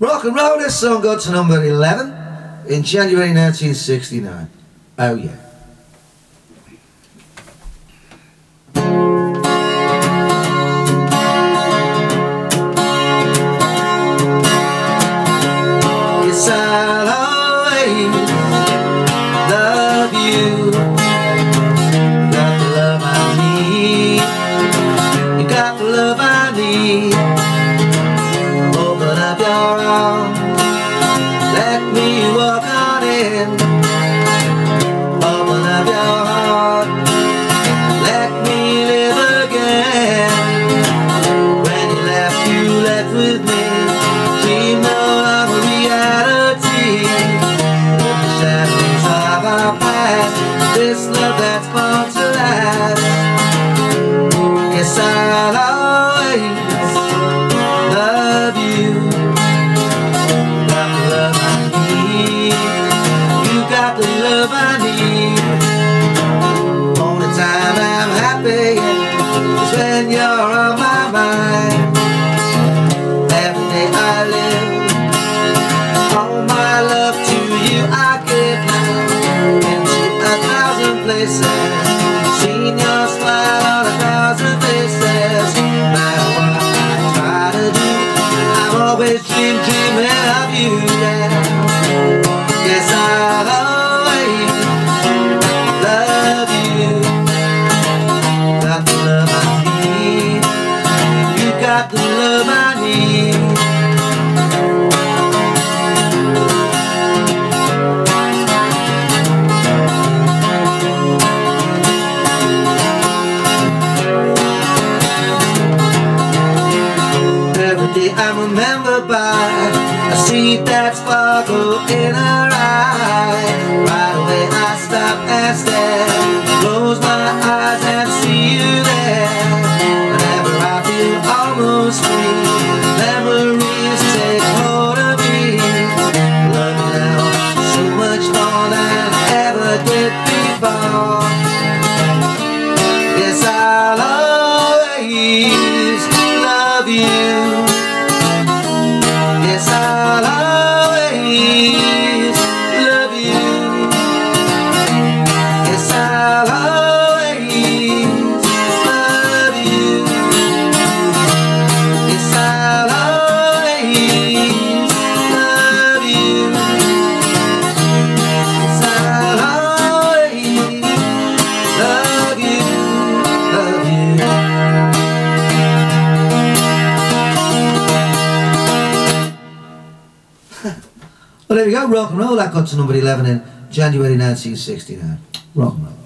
Rock and roll, this song got to number 11 in January 1969. Oh yeah. Yes, I'll always love you. You got the love I need. You got the love I need. This love that's born to last. Yes, I'll always love you. You got the love I need. You got the love I need. Only time I'm happy is when you're on my mind. Every day I live, all my love to you I give now. Places, seen your smile on a thousand faces. No matter what I try to do, I've always dreaming of you. Yeah. Yes, I'll always love you. Got the love I need. You got the love I need. I'm remembered by I see that sparkle in her eye. Right away I stop and stare, close my eyes and see you there. Whenever I feel almost free, memories take hold of me. Love you now, so much more than I ever did before. Yes, I'll always love you. Yes, I'll always love you. Yes, I'll always love you. Yes, I'll always love you. Yes, I'll always love you, love you. Well, there you go, rock and roll. That got to number 11 in January 1969. Rock and roll.